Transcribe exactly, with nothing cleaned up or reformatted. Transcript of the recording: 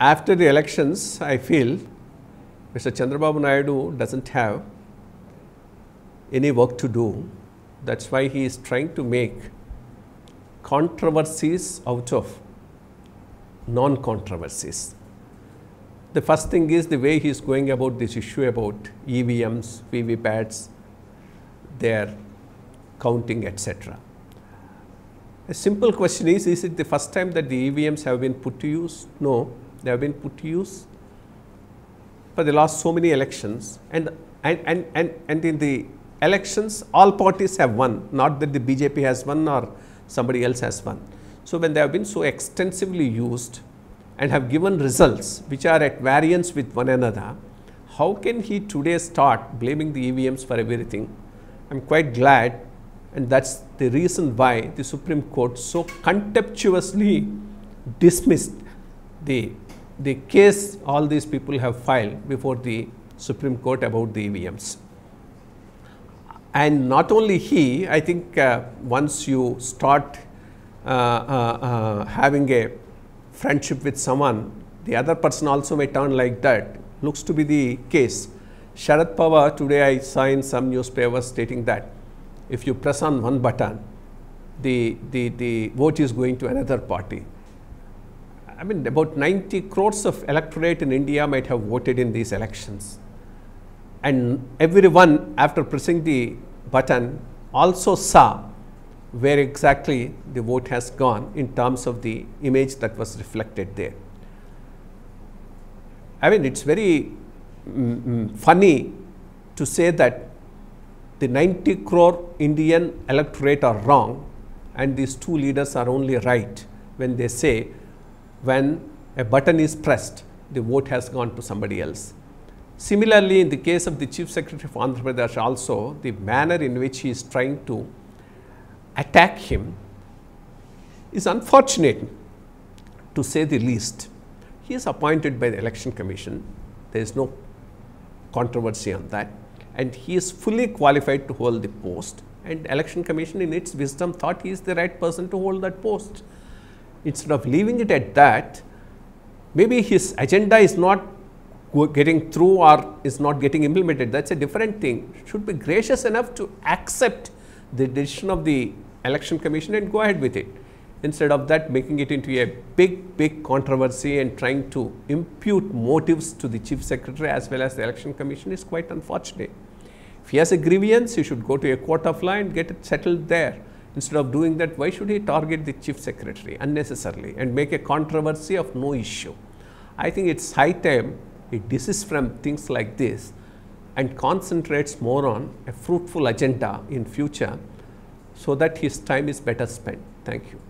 After the elections, I feel Mister Chandrababu Naidu doesn't have any work to do. That's why he is trying to make controversies out of non-controversies. The first thing is the way he is going about this issue about E V Ms, V V P A Ts, their counting, et cetera. A simple question is, is it the first time that the E V Ms have been put to use? No, they have been put to use for the last so many elections, and, and, and, and, and in the elections all parties have won, not that the B J P has won or somebody else has won. So, when they have been so extensively used and have given results which are at variance with one another, how can he today start blaming the E V Ms for everything? I am quite glad, and that is the reason why the Supreme Court so contemptuously dismissed the, the case all these people have filed before the Supreme Court about the E V Ms. And not only he, I think uh, once you start uh, uh, uh, having a friendship with someone, the other person also may turn like that, looks to be the case. Sharad Pawar, today I saw in some newspapers stating that if you press on one button, the, the, the vote is going to another party. I mean, about ninety crores of electorate in India might have voted in these elections. And everyone, after pressing the button, also saw where exactly the vote has gone in terms of the image that was reflected there. I mean, it's very mm, funny to say that the ninety crore Indian electorate are wrong and these two leaders are only right when they say when a button is pressed, the vote has gone to somebody else. Similarly, in the case of the Chief Secretary of Andhra Pradesh also, the manner in which he is trying to attack him is unfortunate, to say the least. He is appointed by the Election Commission. There is no controversy on that. And he is fully qualified to hold the post, and Election Commission in its wisdom thought he is the right person to hold that post. Instead of leaving it at that, maybe his agenda is not getting through or is not getting implemented. That's a different thing. Should be gracious enough to accept the decision of the Election Commission and go ahead with it. Instead of that, making it into a big, big controversy and trying to impute motives to the Chief Secretary as well as the Election Commission is quite unfortunate. If he has a grievance, he should go to a court of law and get it settled there. Instead of doing that, why should he target the Chief Secretary unnecessarily and make a controversy of no issue? I think it's high time he desists from things like this and concentrates more on a fruitful agenda in future so that his time is better spent. Thank you.